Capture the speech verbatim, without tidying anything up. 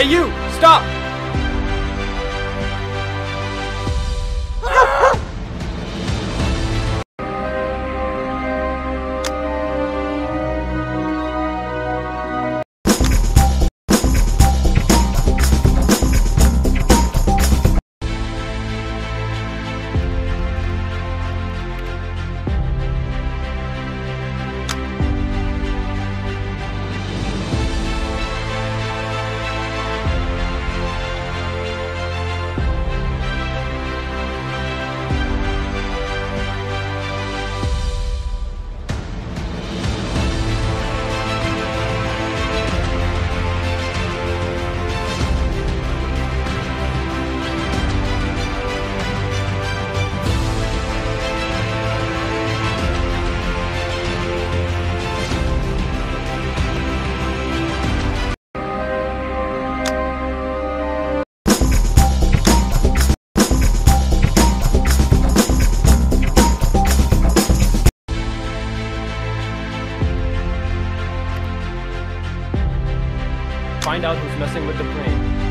Hey, you! Stop! Find out who's messing with the plane.